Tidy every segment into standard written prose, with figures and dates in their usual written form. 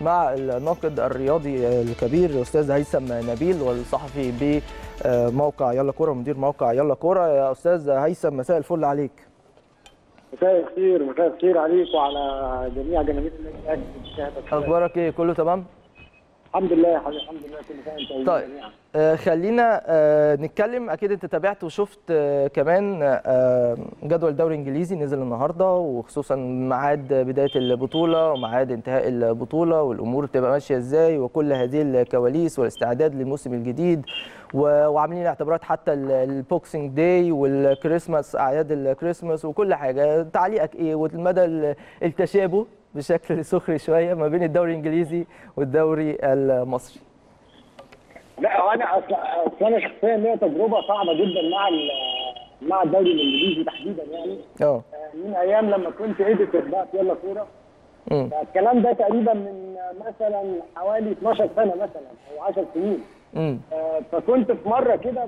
مع الناقد الرياضي الكبير الأستاذ هيثم نبيل والصحفي بموقع يلا كوره ومدير موقع يلا كوره. يا أستاذ هيثم مساء الفل عليك. مساء الخير. مساء الخير عليك وعلى جميع جماهير الأهلي المشاهدة. أخبارك إيه؟ كله تمام؟ الحمد لله يا حبيبي، الحمد لله كله تمام. طيب خلينا نتكلم. اكيد انت تابعت وشفت كمان جدول الدوري الانجليزي نزل النهارده، وخصوصا ميعاد بدايه البطوله وميعاد انتهاء البطوله والامور تبقى ماشيه ازاي وكل هذه الكواليس والاستعداد للموسم الجديد، وعاملين اعتبارات حتى البوكسنج داي والكريسماس، اعياد الكريسماس وكل حاجه. تعليقك ايه والمدى التشابه بشكل سخري شويه ما بين الدوري الانجليزي والدوري المصري؟ لا انا اصلا شخصيا ليا تجربه صعبه جدا مع الدوري الانجليزي تحديدا، يعني من ايام لما كنت اديتور بقى في يلا كوره. الكلام ده تقريبا من مثلا حوالي 12 سنه مثلا او 10 سنين. فكنت في مره كده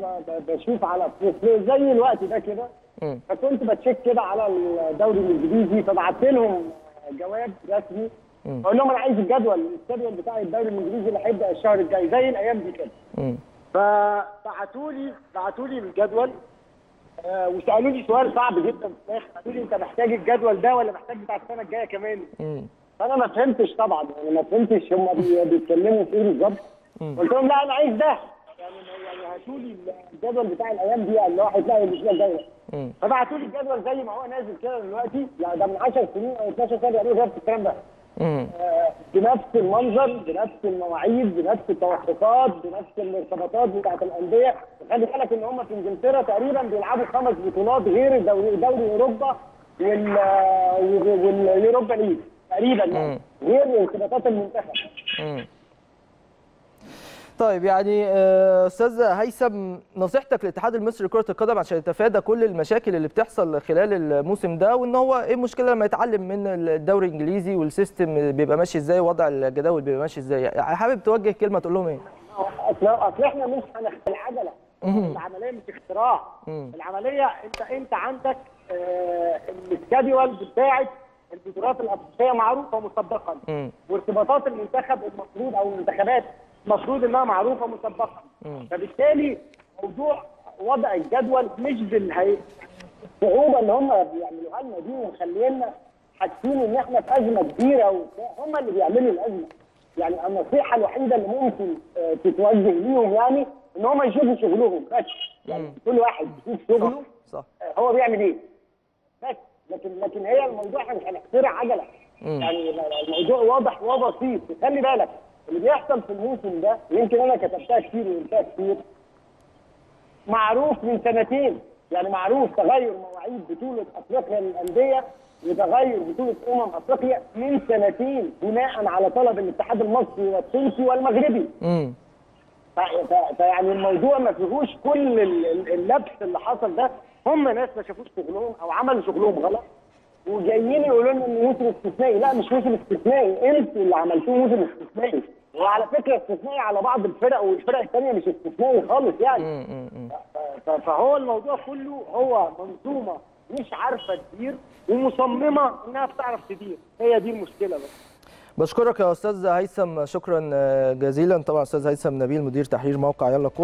بشوف على زي الوقت ده كده، فكنت بتشيك كده على الدوري الانجليزي، فبعت لهم جواب رسمي اقول لهم انا عايز الجدول بتاع الدوري الانجليزي اللي هيبدا الشهر الجاي زي الايام دي كده. فبعتوا لي الجدول وسالوا لي سؤال صعب جدا في الاخر، قالوا لي انت محتاج الجدول ده ولا محتاج بتاع السنه الجايه كمان؟ فانا ما فهمتش طبعا، يعني ما فهمتش هم بيتكلموا في ايه بالظبط. قلت لهم لا انا عايز ده، يعني هاتوا لي الجدول بتاع الايام دي اللي هو هيتلعب الاسبوع الجاي. فبعتوا لي الجدول زي ما هو نازل كده دلوقتي، يعني ده من 10 سنين او 12 سنه تقريبا في الكلام ده. بنفس المنظر، بنفس المواعيد، بنفس التوقيتات، بنفس الارتباطات بتاعت الانديه. خلي بالك ان هم في انجلترا تقريبا بيلعبوا 5 بطولات غير دوري اوروبا واليوروبا ليج تقريبا، يعني غير ارتباطات المنتخب. طيب يعني استاذ هيثم، نصيحتك للاتحاد المصري لكره القدم عشان يتفادى كل المشاكل اللي بتحصل خلال الموسم ده، وان هو ايه المشكله لما يتعلم من الدوري الانجليزي والسيستم بيبقى ماشي ازاي، وضع الجداول بيبقى ماشي ازاي؟ يعني حابب توجه كلمه تقول لهم ايه؟ اصل احنا مش هنخترع العجله، العمليه مش اختراع، العمليه انت عندك الجدول بتاعت البطولات الافريقيه معروفه مسبقا، وارتباطات المنتخب المفروض او المنتخبات المفروض انها معروفه مسبقا، فبالتالي موضوع وضع الجدول مش بالصعوبه اللي هم بيعملوها لنا دي ومخلينا حاسين ان احنا في ازمه كبيره، وهم اللي بيعملوا الازمه. يعني النصيحه الوحيده اللي ممكن تتوجه ليهم يعني ان هم يشوفوا شغلهم بس، يعني كل واحد يشوف شغله صح. هو بيعمل ايه بس، لكن هي الموضوع احنا مش هنخترع عجله، يعني الموضوع واضح وبسيط. خلي بالك اللي بيحصل في الموسم ده، يمكن انا كتبتها كتير وقلتها كتير، معروف من سنتين، يعني معروف تغير مواعيد بطوله افريقيا للانديه وتغير بطوله افريقيا من سنتين بناء على طلب الاتحاد المصري والتونسي والمغربي. فيعني الموضوع ما فيهوش كل اللبس اللي حصل ده. هم ناس ما شافوش شغلهم او عملوا شغلهم غلط وجايين يقولوا لنا ان موسم استثنائي. لا مش موسم استثنائي، انتوا اللي عملتوه موسم استثنائي، وعلى فكره استثنائي على بعض الفرق، والفرق الثانيه مش استثنائي خالص يعني. فهو الموضوع كله هو منظومه مش عارفه تدير ومصممه انها بتعرف تدير، هي دي المشكله بس. بشكرك يا استاذ هيثم، شكرا جزيلا. طبعا استاذ هيثم نبيل مدير تحرير موقع يلا كوره.